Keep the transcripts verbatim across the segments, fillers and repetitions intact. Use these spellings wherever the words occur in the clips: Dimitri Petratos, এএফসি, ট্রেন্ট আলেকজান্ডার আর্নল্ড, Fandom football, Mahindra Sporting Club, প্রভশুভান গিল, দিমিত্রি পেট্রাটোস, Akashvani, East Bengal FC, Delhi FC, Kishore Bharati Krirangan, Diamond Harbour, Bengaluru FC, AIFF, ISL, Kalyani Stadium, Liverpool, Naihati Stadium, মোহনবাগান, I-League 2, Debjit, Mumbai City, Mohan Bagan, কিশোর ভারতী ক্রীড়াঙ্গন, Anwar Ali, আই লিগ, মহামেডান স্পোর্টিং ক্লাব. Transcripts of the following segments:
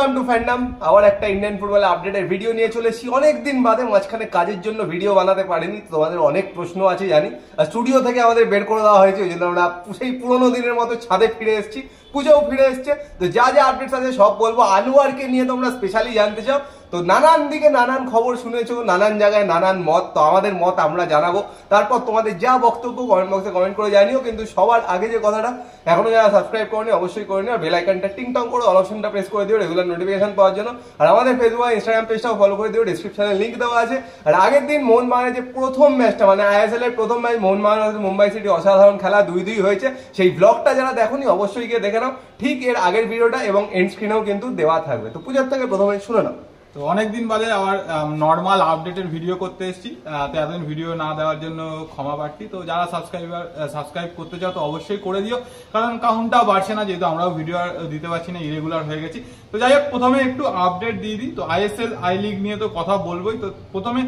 Welcome to fandom. আবার একটা Indian football আপডেটের ভিডিও নিয়ে চলে এসেছি। অনেকদিন বাদে, মাঝখানে কাজের জন্য ভিডিও বানাতে পারিনি। তোমাদের অনেক প্রশ্ন আছে জানি, আর স্টুডিও থেকে আমাদের বের করে দেওয়া হয়েছে, ওই জন্য আমরা সেই পুরোনো দিনের মতো ছাদে ফিরে এসেছি। পুজোও ফিরে এসছে, তো যা যা আপডেটস আছে সব বলবো। আনোয়ারকে নিয়ে তোমরা স্পেশালি জানতে চাও, তো নানান দিকে নানান খবর শুনেছো, নানান জায়গায় নানান মত, তো আমাদের মত আমরা জানাবো। তারপর তোমাদের যা বক্তব্য কমেন্ট বক্সে কমেন্ট করে জানিও। কিন্তু সবার আগে যে কথাটা, এখনো যারা সাবস্ক্রাইব করেনি অবশ্যই করে নিও, আর বেল আইকনটা টিং টং করে অল অপশনটা প্রেস করে দিও রেগুলার নোটিফিকেশন পাওয়ার জন্য। আর আমাদের ফেসবুক আর ইনস্টাগ্রাম পেজটাও ফলো করে দিও, ডিসক্রিপশনে লিঙ্ক দেওয়া আছে। আর আগের দিন মোহন বাগানের যে প্রথম ম্যাচটা, মানে আইএসএল এর প্রথম ম্যাচ মোহন বাগানের মুম্বাই সিটি, অসাধারণ খেলা দুই দুই হয়েছে, সেই ব্লগটা যারা দেখোনি অবশ্যই গিয়ে দেখে নাও। ঠিক এর আগের ভিডিওটা এবং এন্ড স্ক্রিনেও কিন্তু দেওয়া থাকবে। তো পূজার থেকে প্রথমে শুনে নাও। তো অনেকদিন বাদে আবার নর্মাল আপডেটের ভিডিও করতে এসেছি, তো এতদিন ভিডিও না দেওয়ার জন্য ক্ষমা প্রার্থী। তো যারা সাবস্ক্রাইবার সাবস্ক্রাইব করতে চাও তো অবশ্যই করে দিও, কারণ কাউন্টটা বাড়ছে না, যেহেতু আমরাও ভিডিও দিতে পারছি না, ইরেগুলার হয়ে গেছি। তো যাই হোক, প্রথমে একটু আপডেট দিয়ে দিই। তো আইএসএল আই লিগ নিয়ে তো কথা বলবোই। তো প্রথমে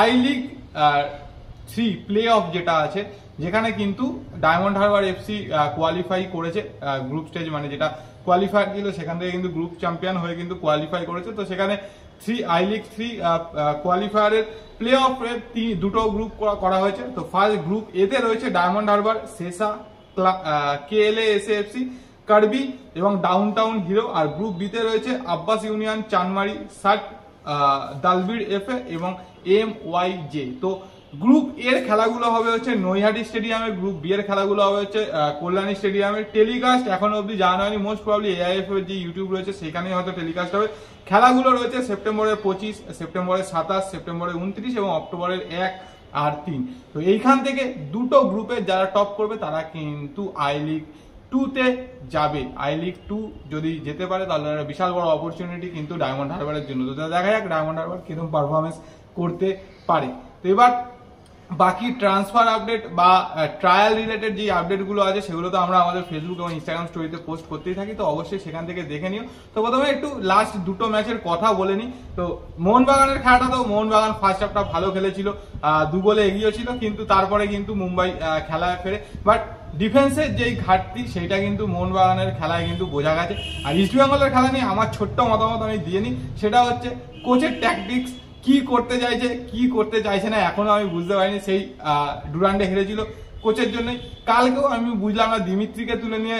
আই লিগ three playoff যেটা আছে, যেখানে কিন্তু ডায়মন্ড হারবার এফসি কোয়ালিফাই করেছে গ্রুপ স্টেজ, মানে যেটা কোয়ালিফায়ার ছিল সেখান থেকে কিন্তু গ্রুপ চ্যাম্পিয়ন হয়ে কিন্তু কোয়ালিফাই করেছে। তো সেখানে থ্রি আই লিগ থ্রি কোয়ালিফায়ারের প্লে অফে দুটো গ্রুপ করা হয়েছে। তো ফার্স্ট গ্রুপ এতে রয়েছে Diamond Harbour, Sesa, K L A S F C, Karbi এবং ডাউন টাউন হিরো। আর গ্রুপ বিতে রয়েছে আব্বাস ইউনিয়ন, চানমারি, সাট, দালবির এফ এ এবং এম ওয়াই জে। তো গ্রুপ এর খেলাগুলো হবে হচ্ছে নৈহাটি স্টেডিয়ামে, গ্রুপ বি এর খেলাগুলো হবে হচ্ছে কল্যাণী স্টেডিয়ামে। টেলিকাস্ট এখন অব্দি জানা হয়নি, মোস্ট প্রবলি এআইএফএফ এর যে ইউটিউব রয়েছে সেখানেই হয়তো টেলিকাস্ট হবে। খেলাগুলো রয়েছে সেপ্টেম্বরের পঁচিশ, সেপ্টেম্বরের সাতাশ, সেপ্টেম্বরের উনত্রিশ এবং অক্টোবরের এক আর তিন। তো এইখান থেকে দুটো গ্রুপে যারা টপ করবে তারা কিন্তু আই লিগ টুতে যাবে। আই লিগ টু যদি যেতে পারে তাহলে একটা বিশাল বড় অপরচুনিটি কিন্তু ডায়মন্ড হারবারের জন্য। তো দেখা যাক ডায়মন্ড হারবার কিরকম পারফরমেন্স করতে পারে। তো এবার বাকি ট্রান্সফার আপডেট বা ট্রায়াল রিলেটেড যে আপডেটগুলো আছে সেগুলো তো আমরা আমাদের ফেসবুক এবং ইনস্টাগ্রাম স্টোরিতে পোস্ট করতেই থাকি, তো অবশ্যই সেখান থেকে দেখে নিও। তো প্রথমে একটু লাস্ট দুটো ম্যাচের কথা বলে নিই। তো মোহনবাগানের খেলাটা, তো মোহনবাগান ফার্স্ট হাফটা ভালো খেলেছিল, দু গোলে এগিয়ে ছিল, কিন্তু তারপরে কিন্তু মুম্বাই খেলায় ফেরে। বাট ডিফেন্সের যেই ঘাটতি সেটা কিন্তু মোহনবাগানের খেলায় কিন্তু বোঝা গেছে। আর ইস্টবেঙ্গলের খেলা নিয়ে আমার ছোট্ট মতামত আমি দিয়ে নিই, সেটা হচ্ছে কোচের ট্যাকটিক্স, কি করতে চাইছে কি করতে চাইছে না এখনো আমি বুঝতে পারিনি। সেই ডুরান্ডে হেরেছিল কোচের জন্যই, কালকেও আমি বুঝলাম না দিমিত্রিকে তুলে নিয়ে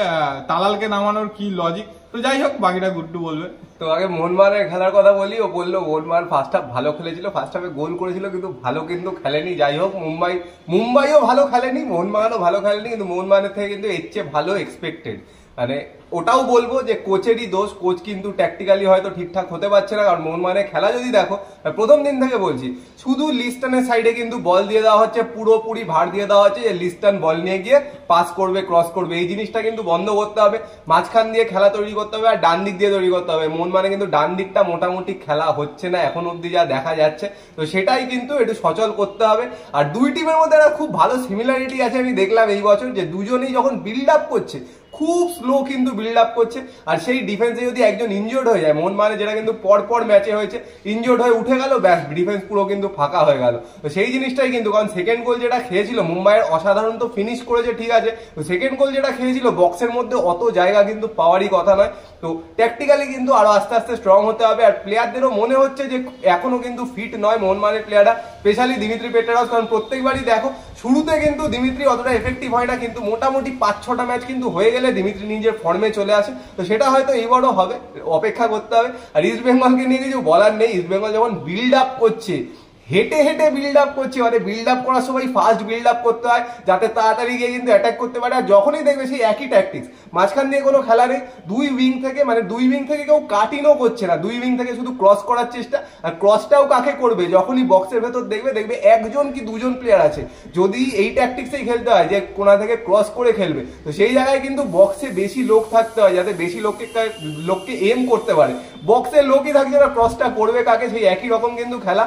তালালকে নামানোর কি লজিক। তো যাই হোক, বাকিটা গুড্ডু বলবে। তো আগে মোহনবাগানের খেলার কথা বলি। ও বললো মোহনবাগান ফার্স্ট হাফ ভালো খেলেছিল, ফার্স্ট হাফে গোল করেছিল কিন্তু ভালো কিন্তু খেলেনি। যাই হোক, মুম্বাই মুম্বাইও ভালো খেলেনি, মোহনবাগানও ভালো খেলেনি, কিন্তু মোহনবাগানের থেকে কিন্তু এর চেয়ে ভালো এক্সপেক্টেড। মানে ওটাও বলবো যে কোচেরই দোষ, কোচ কিন্তু ট্যাকটিক্যালি হয়তো ঠিকঠাক হতে পারছে না। কারণ মোহনবাগানের খেলা যদি দেখো, প্রথম দিন থেকে বলছি, শুধু লিস্টনের সাইডে কিন্তু বল দিয়ে দেওয়া হচ্ছে, পুরোপুরি ভার দিয়ে দেওয়া হচ্ছে যে লিস্টন বল নিয়ে গিয়ে পাস করবে, ক্রস করবে। এই জিনিসটা কিন্তু বন্ধ করতে হবে, মাঝখান দিয়ে খেলা তৈরি করতে হবে আর ডান দিক দিয়ে তৈরি করতে হবে। মোহনবাগানে কিন্তু ডান দিকটা মোটামুটি খেলা হচ্ছে না এখন অব্দি যা দেখা যাচ্ছে, তো সেটাই কিন্তু একটু সচল করতে হবে। আর দুই টিমের মধ্যে একটা খুব ভালো সিমিলারিটি আছে আমি দেখলাম এই বছর, যে দুজনেই যখন বিল্ড আপ করছে খুব স্লো কিন্তু বিল্ড আপ করছে। আর সেই ডিফেন্সে যদি একজন ইনজিওর্ড হয়ে যায়, মোহনবাগানে যেটা কিন্তু পরপর ম্যাচে হয়েছে, ইনজিওর্ড হয়ে উঠে গেল, ব্যাস ডিফেন্স পুরো কিন্তু ফাঁকা হয়ে গেল। তো সেই জিনিসটাই কিন্তু, কারণ সেকেন্ড গোল যেটা খেয়েছিল মুম্বাইয়ের, অসাধারণ তো ফিনিশ করেছে ঠিক আছে, তো সেকেন্ড গোল যেটা খেয়েছিল বক্সের মধ্যে অত জায়গা কিন্তু পাওয়ারই কথা নয়। তো ট্যাকটিক্যালি কিন্তু আরো আস্তে আস্তে স্ট্রং হতে হবে। আর প্লেয়ারদেরও মনে হচ্ছে যে এখনো কিন্তু ফিট নয় মোহনবাগানের প্লেয়াররা, স্পেশালি দিমিত্রি পেট্রাটোস। কারণ প্রত্যেকবারই দেখো শুরুতে কিন্তু দিমিত্রি অতটা এফেক্টিভ হয় না, কিন্তু মোটামুটি পাঁচ ছটা ম্যাচ কিন্তু হয়ে গেলে দিমিত্রি নিজের ফর্মে চলে আসে। তো সেটা হয়তো এইবারও হবে, অপেক্ষা করতে হবে। আর ইস্ট বেঙ্গলকে নিয়ে কিছু বলার নেই, ইস্ট বেঙ্গল যখন বিল্ড আপ করছে, হেঁটে হেঁটে বিল্ড আপ করছে, মানে বিল্ড আপ করার সময় ফাস্ট বিল্ড আপ করতে হয় যাতে তাড়াতাড়ি গিয়ে কিন্তু অ্যাটাক করতে পারে। আর যখনই দেখবে সেই একই ট্যাকটিক্স, মাঝখান দিয়ে কোনো খেলা নেই, দুই উইং থেকে মানে দুই উইং থেকে কেউ কাটিংও করছে না, দুই উইং থেকে শুধু ক্রস করার চেষ্টা। আর ক্রসটাও কাকে করবে, যখনই বক্সের ভেতর দেখবে দেখবে একজন কি দুজন প্লেয়ার আছে। যদি এই ট্যাকটিক্সেই খেলতে হয় যে কোনা থেকে ক্রস করে খেলবে, তো সেই জায়গায় কিন্তু বক্সে বেশি লোক থাকতে হয় যাতে বেশি লোককে লোককে এম করতে পারে। বক্সের লোকই থাকছে না, ক্রসটা করবে কাকে, সেই একই রকম কিন্তু খেলা।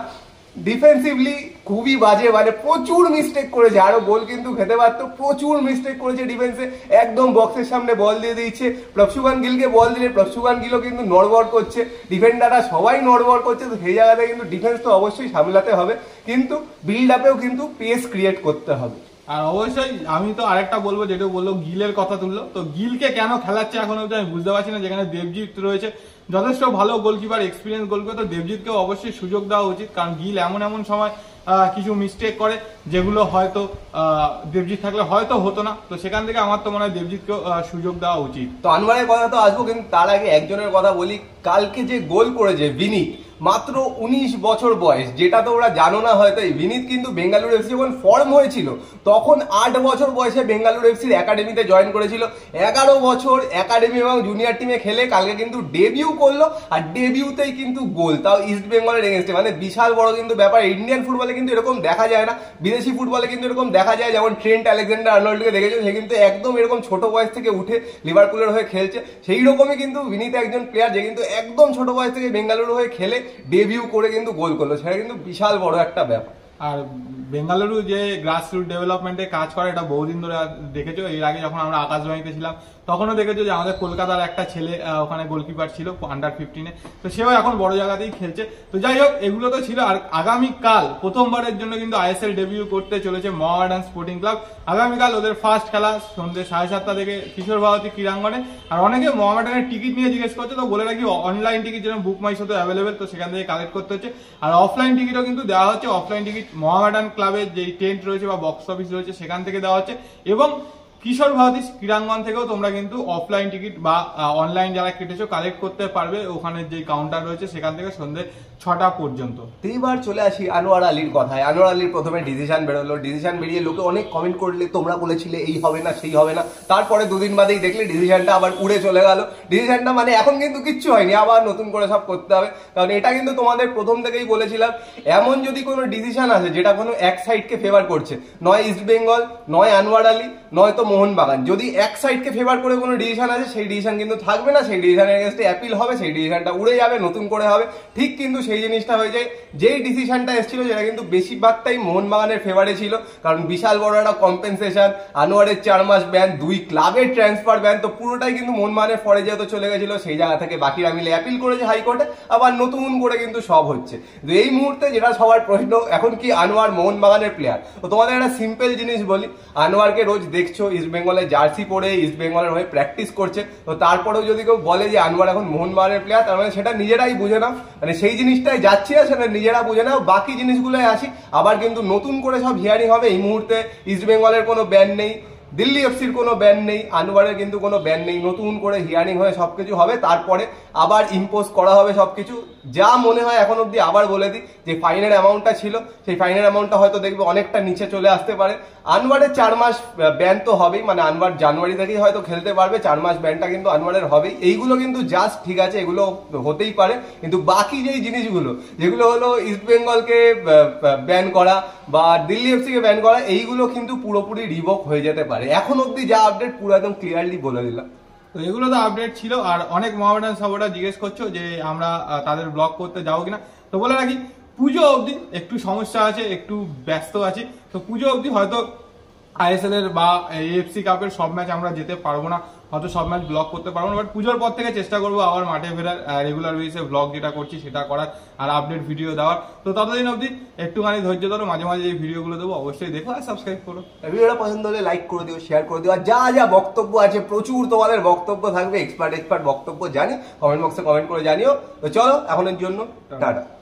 ডিফেন্সিভলি খুবই বাজে, মানে প্রচুর মিস্টেক করেছে, আরো গোল কিন্তু খেতে পারতো, প্রচুর মিস্টেক করেছে ডিফেন্সে। একদম বক্সের সামনে বল দিয়ে দিচ্ছে, প্রভশুভান গিলকে বল দিলে প্রভশুভান গিলও কিন্তু নড়বড় করছে, ডিফেন্ডাররা সবাই নড়বড় করছে। তো সেই জায়গাতে কিন্তু ডিফেন্স তো অবশ্যই সামলাতে হবে, কিন্তু বিল্ড আপেও কিন্তু পেস ক্রিয়েট করতে হবে। আর অবশ্যই আমি তো আরেকটা বলবো, যেটা বললো গিলের কথা তুললো, তো গিলকে কেন খেলাচ্ছে এখন অবধি আমি বুঝতে পারছি না। যেখানে দেবজিৎ রয়েছে, যথেষ্ট ভালো গোলকিপার, এক্সপিরিয়েন্স গোলকিপার, তো দেবজিৎকেও অবশ্যই সুযোগ দেওয়া উচিত। কারণ গিল এমন এমন সময় কিছু মিস্টেক করে যেগুলো হয়তো দেবজিৎ থাকলে হয়তো হতো না, তো সেখান থেকে আমার তো মনে হয় দেবজিৎকে সুযোগ দেওয়া উচিত। তো আনোয়ারের কথা তো আসবো, কিন্তু তার আগে একজনের কথা বলি, কালকে যে গোল করেছে বিনিত, মাত্র উনিশ বছর বয়স, যেটা তো ওরা জানো না হয়তো। এই বিনিত কিন্তু বেঙ্গালুরু এফসি যখন ফর্ম হয়েছিল তখন আট বছর বয়সে বেঙ্গালুরু এফসির একাডেমিতে জয়েন করেছিল, এগারো বছর একাডেমি এবং জুনিয়র টিমে খেলে কালকে কিন্তু ডেবিউ করলো, আর ডেবিউতেই কিন্তু গোল, তাও ইস্ট বেঙ্গলের এগেনস্টে, মানে বিশাল বড় কিন্তু ব্যাপার। ইন্ডিয়ান ফুটবলে কিন্তু এরকম দেখা যায় না, বিদেশি ফুটবলে কিন্তু এরকম দেখা যায়, যেমন ট্রেন্ট আলেকজান্ডার আর্নল্ডকে দেখেছো, সে কিন্তু একদম এরকম ছোট বয়স থেকে উঠে লিভারপুলের হয়ে খেলছে, সেই রকমই কিন্তু বিনিত একজন প্লেয়ার, যে কিন্তু একদম ছোট বয়স থেকে বেঙ্গালুরু হয়ে খেলে ডেবিউ করে কিন্তু গোল করলো, সেটা কিন্তু বিশাল বড় একটা ব্যাপার। আর বেঙ্গালুরু যে গ্রাসরুট ডেভেলপমেন্টে কাজ করে, এটা বহুদিন ধরে দেখেছো, এর আগে যখন আমরা আকাশবাণীতে ছিলাম তখনও দেখেছো যে আমাদের কলকাতার একটা ছেলে ওখানে গোলকিপার ছিল আন্ডার ফিফটিনে, তো সেও এখন বড় জায়গাতেই খেলছে। তো যাই হোক, এগুলো তো ছিল। আর আগামীকাল প্রথমবারের জন্য কিন্তু আইএসএল ডেবিউ করতে চলেছে মহামেডান স্পোর্টিং ক্লাব। আগামীকাল ওদের ফার্স্ট খেলা সন্ধ্যে সাড়ে সাতটা থেকে কিশোর ভারতী ক্রীড়াঙ্গনে। আর অনেকে মহামেডানের টিকিট নিয়ে জিজ্ঞেস করছে, তো বলে রাখি অনলাইন টিকিট যেন বুক মাই শোতে অ্যাভেলেবেল, তো সেখান থেকে কালেক্ট করতে হচ্ছে। আর অফলাইন টিকিটও কিন্তু দেওয়া হচ্ছে, অফলাইন টিকিট মহামেডান ক্লাবের যে টেন্ট রয়েছে বা বক্স অফিস রয়েছে সেখান থেকে দেওয়া হচ্ছে, এবং কিশোর ভারতী ক্রীড়াঙ্গন থেকেও তোমরা কিন্তু অফলাইন টিকিট বা অনলাইন যারা কেটেছো কালেক্ট করতে পারবে, ওখানে যে কাউন্টার রয়েছে সেখান থেকে সন্ধ্যে ছটা পর্যন্ত। এইবার চলে আসি আনোয়ার আলীর কথায়। আনোয়ার আলীর প্রথমে ডিসিশন বেরোলো, ডিসিশন বেরিয়ে লোকে অনেক কমেন্ট করলে, তোমরা বলেছিলে এই হবে না সেই হবে না, তারপরে দুদিন বাদেই দেখলে ডিসিশনটা আবার উড়ে চলে গেল। ডিসিশনটা মানে এখন কিন্তু কিচ্ছু হয়নি, আবার নতুন করে সব করতে হবে, কারণ এটা কিন্তু তোমাদের প্রথম থেকেই বলেছিলাম, এমন যদি কোনো ডিসিশন আসে যেটা কোনো এক সাইডকে ফেভার করছে, নয় ইস্ট বেঙ্গল, নয় আনোয়ার আলী, নয় তো মোহন বাগান, যদি এক সাইডকে ফেভার করে কোনো ডিসিশন আসে সেই ডিসিশন কিন্তু থাকবে না, সেই ডিসিশনের এগেইনস্টে অ্যাপিল হবে, সেই ডিসিশনটা উড়ে যাবে, নতুন করে হবে। ঠিক কিন্তু সেই জিনিসটা হয়ে যায়, যেই ডিসিশনটা এসেছিল যেটা কিন্তু বেশিরভাগটাই মোহনবাগানের ফেভারে ছিল, কারণ বিশাল বড় একটা কম্পেনসেশন, আনোয়ারের চার মাস ব্যান, দুই ক্লাবের ট্রান্সফার ব্যান, তো পুরোটাই কিন্তু মোহনবাগানের ফরে যেহেতু চলে গেছিল, সেই জায়গা থেকে বাকিরা মিলে অ্যাপিল করেছে হাইকোর্টে, আবার নতুন করে কিন্তু সব হচ্ছে। তো এই মুহূর্তে যেটা সবার প্রশ্ন, এখন কি আনোয়ার মোহনবাগানের প্লেয়ার? তো তোমাদের একটা সিম্পল জিনিস বলি, আনোয়ারকে রোজ দেখছো ইস্ট বেঙ্গলের জার্সি পরে ইস্ট বেঙ্গলের হয়ে প্র্যাকটিস করছে, তো তারপরেও যদি কেউ বলে যে আনোয়ার এখন মোহনবাগানের প্লেয়ার, তার মানে সেটা নিজেরাই বুঝে না, মানে সেই জিনিসটাই যাচ্ছে না, সেটা নিজেরা বুঝে না। বাকি জিনিসগুলোই আসি, আবার কিন্তু নতুন করে সব হিয়ারিং হবে। এই মুহূর্তে ইস্ট বেঙ্গলের কোনো ব্যান নেই, দিল্লি এফসির কোনো ব্যান নেই, আনোয়ারের কিন্তু কোনো ব্যান নেই, নতুন করে হিয়ারিং হয়ে সব কিছু হবে, তারপরে আবার ইম্পোজ করা হবে সব কিছু। যা মনে হয় এখন অবধি, আবার বলে দিই, যে ফাইনের অ্যামাউন্টটা ছিল সেই ফাইনের অ্যামাউন্টটা হয়তো দেখবে অনেকটা নিচে চলে আসতে পারে। আনোয়ারের চার মাস ব্যান তো হবেই, মানে আনোয়ার জানুয়ারি থেকেই হয়তো খেলতে পারবে, চার মাস ব্যানটা কিন্তু আনোয়ারের হবেই। এইগুলো কিন্তু জাস্ট ঠিক আছে, এগুলো হতেই পারে, কিন্তু বাকি যেই জিনিসগুলো, যেগুলো হলো ইস্ট বেঙ্গলকে ব্যান করা বা দিল্লি এফসিকে ব্যান করা, এইগুলো কিন্তু পুরোপুরি রিভোক হয়ে যেতে পারে। এখন অবধি যা আপডেট পুরো একদম ক্লিয়ারলি বলে দিলাম, তো এগুলো তো আপডেট ছিল। আর অনেক মহামেডান সাপোর্টার জিজ্ঞেস করছো যে আমরা তাদের ব্লগ করতে যাবো কিনা, তো বলে রাখি পুজো অবধি একটু সমস্যা আছে, একটু ব্যস্ত আছি, তো পুজো অবধি হয়তো আইএসএল এর বা এএফসি কাপের সব ম্যাচ আমরা যেতে পারবো না, হয়তো সব ম্যাচ ব্লগ করতে পারবো না, বাট পুজোর পর থেকে চেষ্টা করবো আবার মাঠে ফেরার, রেগুলার বেসে ব্লগ যেটা করছি সেটা করার আর আপডেট ভিডিও দেওয়ার। তো ততদিন অবধি একটুখানি ধৈর্য ধরো, মাঝে মাঝে এই ভিডিওগুলো দেবো, অবশ্যই দেখো আর সাবস্ক্রাইব করো। ভিডিওটা পছন্দ হলে লাইক করে দিও, শেয়ার করে দিও, আর যা যা বক্তব্য আছে, প্রচুর তোমাদের বক্তব্য থাকবে, এক্সপার্ট এক্সপার্ট বক্তব্য জানি, কমেন্ট বক্সে কমেন্ট করে জানিও। তো চলো এখনের জন্য টাটা।